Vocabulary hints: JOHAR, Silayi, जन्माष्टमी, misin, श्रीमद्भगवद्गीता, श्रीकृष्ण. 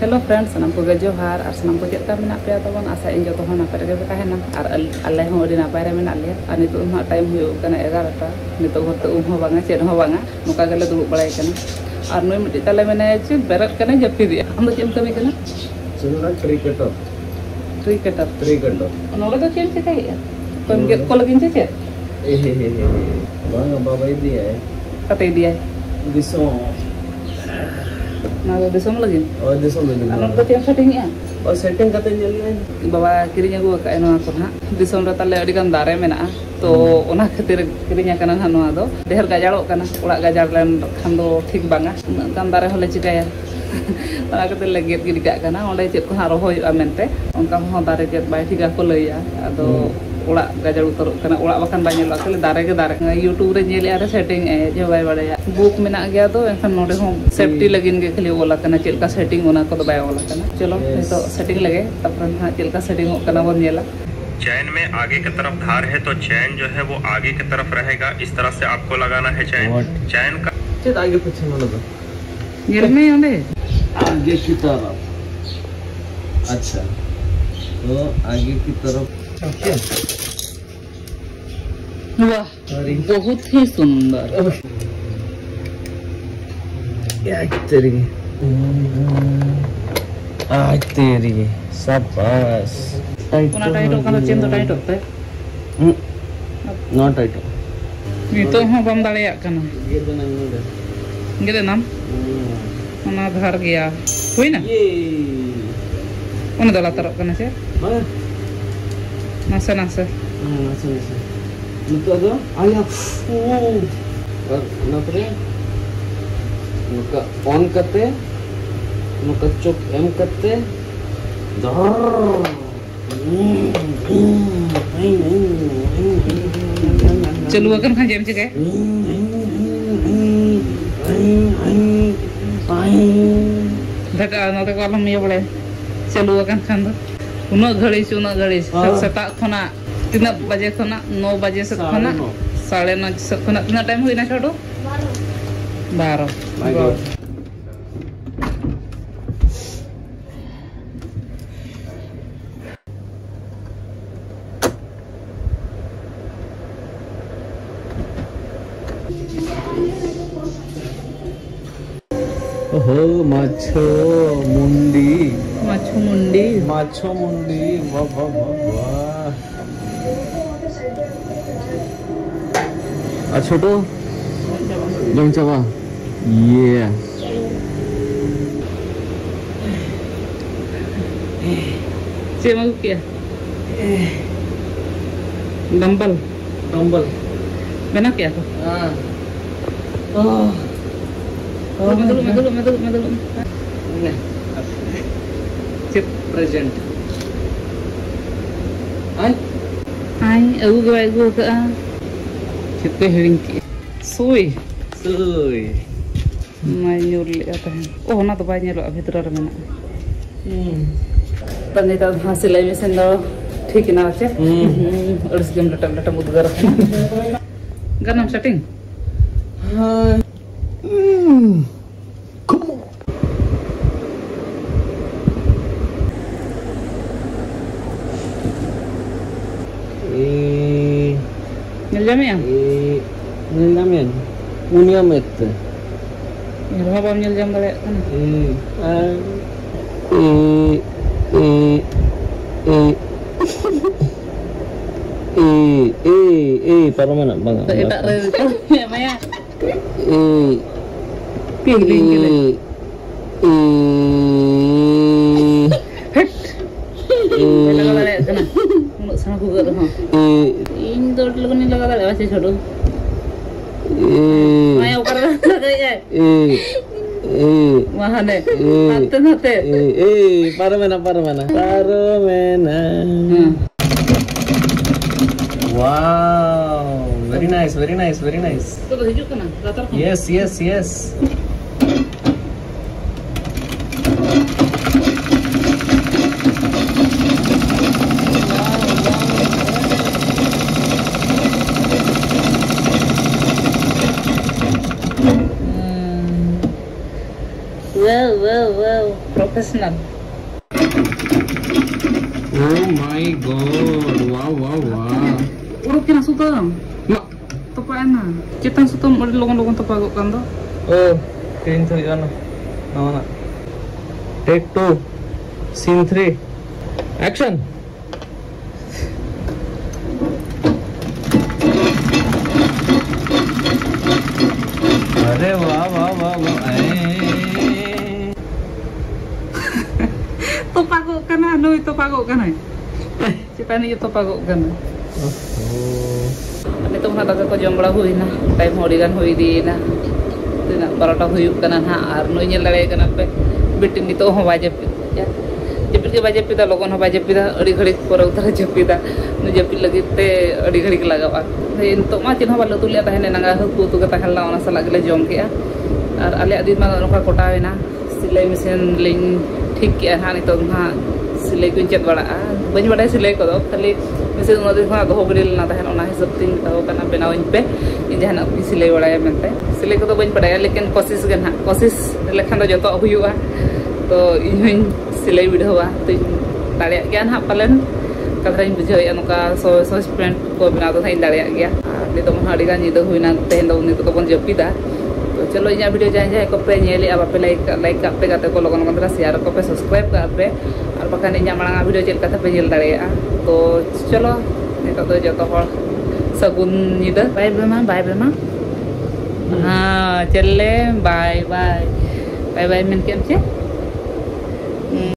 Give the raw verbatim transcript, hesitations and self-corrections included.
Hello friends नाम को जोहार और सामान को चेक मे पे आशा इन जो नापेना और आले नपाय मे और नितना टाइम होना एगारोटा नित भर तो उम चेदा नौका गले दुड़ब बड़ा और नुई मिट्टी ताले मेना चे बेरदना जपिदे आम चेम कमी क्रिकेटर क्रिकेटर क्रिकेटर नोड़े तो चेम चिकाये कम गेद को लगे चे बाबा कटे ᱱᱟᱜᱚ ᱫᱤᱥᱚᱢ ᱞᱟᱹᱜᱤᱫ ᱚ ᱫᱤᱥᱚᱢ ᱞᱟᱹᱜᱤᱫ ᱟᱨ ᱱᱚᱛᱮ ᱛᱮᱢ ᱥᱮᱴᱤᱝᱮᱜᱼᱟ ᱚ ᱥᱮᱴᱤᱝ ᱠᱟᱛᱮ ᱧᱮᱞ ᱢᱮ ᱵᱟᱵᱟ ᱠᱤᱨᱤᱧ ᱟᱹᱜᱩ ᱟᱠᱟᱫᱼᱟ ᱱᱚᱣᱟ ᱠᱚ ᱱᱟᱜ ᱫᱤᱥᱚᱢ ᱨᱮ ᱛᱟᱞᱮ ᱟᱹᱰᱤ ᱜᱟᱱ ᱫᱟᱨᱮ ᱢᱮᱱᱟᱜᱼᱟ ᱛᱚ ᱚᱱᱟ ᱠᱷᱟᱹᱛᱤᱨ ᱠᱤᱨᱤᱧ ᱟᱠᱟᱱᱟ ᱱᱟᱜ ᱱᱚᱣᱟ ᱫᱚ ᱰᱷᱮᱨ ᱜᱟᱡᱟᱲᱚᱜ ᱠᱟᱱᱟ ᱚᱲᱟᱜ ᱜᱟᱡᱟᱲ ᱞᱮᱱ ᱠᱷᱟᱱ ᱫᱚ ᱴᱷᱤᱠ ᱵᱟᱝᱟ ᱩᱱᱟᱹᱜ ᱜᱟᱱ ᱫᱟᱨᱮ ᱦᱚᱸᱞᱮ ᱪᱤᱠᱟᱹᱭᱟ ᱚᱱᱟ ᱠᱷᱟᱹᱛᱤᱨ ᱞᱮ ᱜᱮᱫ ᱜᱤᱰᱤ ᱠᱟᱜ ᱠᱟᱱᱟ ᱚᱸᱰᱮ ᱪᱮᱫ ᱠᱚ ᱦᱟᱸᱜ ᱨᱚᱦᱚᱭᱚᱜᱼᱟ ᱢᱮᱱᱛᱮ ᱚᱱᱠᱟ ᱦᱚᱸ ᱫᱟᱨᱮ ᱜᱮᱫ ᱵᱟᱭ ᱴᱷᱤᱠᱟ ᱠᱚ ᱞᱟᱹᱭᱟ ᱟᱫᱚ ᱚᱲᱟᱜ ᱜᱟᱡᱟᱲ ᱩᱛᱟᱹᱨᱚᱜ ᱠᱟᱱᱟ ᱚᱲᱟᱜ ᱵᱟᱠᱷᱟᱱ ᱵᱟᱭ ᱧᱮᱞᱚᱜᱼᱟ ᱠᱷᱟᱹᱞᱤ ᱫᱟᱨᱮ ᱜᱮ ᱫᱟᱨᱮ ᱤᱭᱩᱴᱩᱵᱽ ᱨᱮ ᱧᱮᱞᱮᱜᱼᱟ ᱨᱮ ᱥᱮᱴᱤᱝ ᱮ ᱡᱮ ᱵᱟᱭ ᱵᱟᱲᱟᱭᱟ ᱵᱩᱠ ᱢᱮᱱᱟᱜ ᱜᱮᱭᱟ ᱛᱚ ᱮᱱᱠᱷᱟᱱ ᱱᱚᱰᱮ ᱦᱚᱸ ᱥᱮᱯᱴᱤ ᱞᱟᱹᱜᱤᱫ ᱜᱮ ᱠᱷᱟᱹᱞᱤ ᱚᱞ ᱟᱠᱟᱱᱟ ᱪᱮᱫ ᱞᱮᱠᱟ ᱥᱮᱴᱤᱝ ᱚᱱᱟ ᱠᱚᱫᱚ ᱵᱟᱭ ᱚᱞ ᱟᱠᱟᱱᱟ ᱪᱚᱞᱚ ᱱᱤᱛᱚᱜ ᱥᱮᱴᱤᱝ ᱞᱮᱜᱮ ᱛᱟᱯᱚᱨᱮ ᱦᱟᱸᱜ ᱪᱮᱫ ᱞᱮᱠᱟ ᱥᱮᱴᱤᱝ ᱚᱜ ᱠᱟᱱᱟ ᱵᱚᱱ ᱧᱮᱞᱟ। चैन में आगे की तरफ धार है तो चैन जो है वो आगे की तरफ रहेगा, इस तरह से आपको लगाना है चैन। चैन का चेत आगे पीछे वाला तो ये में ओंडे आगे की तरफ, अच्छा तो आगे की तरफ ओके। वाह बहुत ही सुंदर, क्या तेरी आज तेरी शाबाश। कोना टाइटो का चेन तो टाइटो पे नॉट टाइटो नितो हो बम दाड़या कना गेदे नाम ओना धार गया होइना ये ओना दला तरक कना से नासा नासा नासा नासा नितो दो आया ओ और ना परे नका ऑन करते नका चोक एम करते धार चलू अगर खान जेम चिकाय धटा नते कलम ये बड़े चलू अगर खान दो उनो घड़ी से उनो घड़ी सता खना तीन बजे खना नौ बजे से खना साढ़े नौ से खना कितना टाइम होइना छोटो बारह ओहो माछो मुंडी माछो मुंडी माछो मुंडी वाह वाह वाह। अच्छा तो जम चावा ये चेमग किया डंबल डंबल बना क्या तो हां ओह मदलो मदलो मदलो मदलो ना चिप प्रेजेंट आई आई अगु गय गु का चिपते हेरिंग की सोई सोई मैं नुर ले आता है ओ ना तो बाय नेलो भीतर रे में हम तने तो सिलाई मशीन दो ठीक ना से अड़स गेम लटम लटम उधर गरम सेटिंग हां Nyeljamian? Eh, nyeljamian. Unia mete. Irha bam nyeljam dale kan. Eh, eh, eh, eh. Eh, eh, eh, paromana bang. Eta re kan. Ya maya. Eh. Ping ping gele. Eh. Hek. Eh, lala dale kan. Mun sana ku gele ha. Eh. दौड़ लगने लगा था वैसे छोड़ो मैं ऊपर लग गई है वहां ने हाथ हाथ ए पारो में ना पारो में ना पारो में ना। Wow very nice very nice very nice तो हिजू कना रातर को yes yes yes personal. Oh my God, वाह वाह वाह। Urut kena sutam. Mak, tepaan ah. Cetang sutam ada logong-logong tepagok kan tu. Oh, screen three kan. Nama nak. Take two. Scene three. Action. अरे वाह वाह वाह वाह topagok kana no topagok kana siapa ni topagok kana ni to hada ka jom bala huina time hodi gan hoidina tina barata huyuk kana na ar no nyel dare kana pe beti ni to ho baje ya jepit ke baje pida logon ho baje pida adi ghadi pore utara jepida nu jepit lagi te adi ghadi lagawa in to ma tin ho bala tulia tahene nanga huku tu kata halla ona sala gele jom kea ar ale adin ma no ka kotawena silai mesin ling ठीक है हाँ नितो ना सिलाई को इंचेट बड़ा आ बनी बड़ा है सिलाई को तो खाली वैसे उन्होंने देखा तो हो बड़ी लेना था है ना है सब तीन तो करना बिना उन पे इन जहाँ ना अपनी सिलाई बड़ा है मिलता है सिलाई को तो बनी पड़ा है लेकिन कोशिश करना कोशिश लेकिन तो जो तो अभी हुआ तो इन सिलाई वीडियो हुआ तो तारे क्या ना पलन कल इन बुझे अनुका सो सो स्पेंट को बिना तो था इन तारे क्या नहीं तो मुहारी का नहीं तो हुई ना तहन तो उन्हें तो कौन जब पीता तो चलो यहाँ वीडियो जाए जाए को पे ये अब पे लाइक लाइक का पे करते को लोगों को शेयर को पे सब्सक्राइब कर पे और बखान इन मांगा वीडियो चल का पे जेल दाड़े तो चलो नित तो जो सगुन निद बाय बेमा बाय बेमा हाँ चल ले बाय बाय बाय बाय मेन के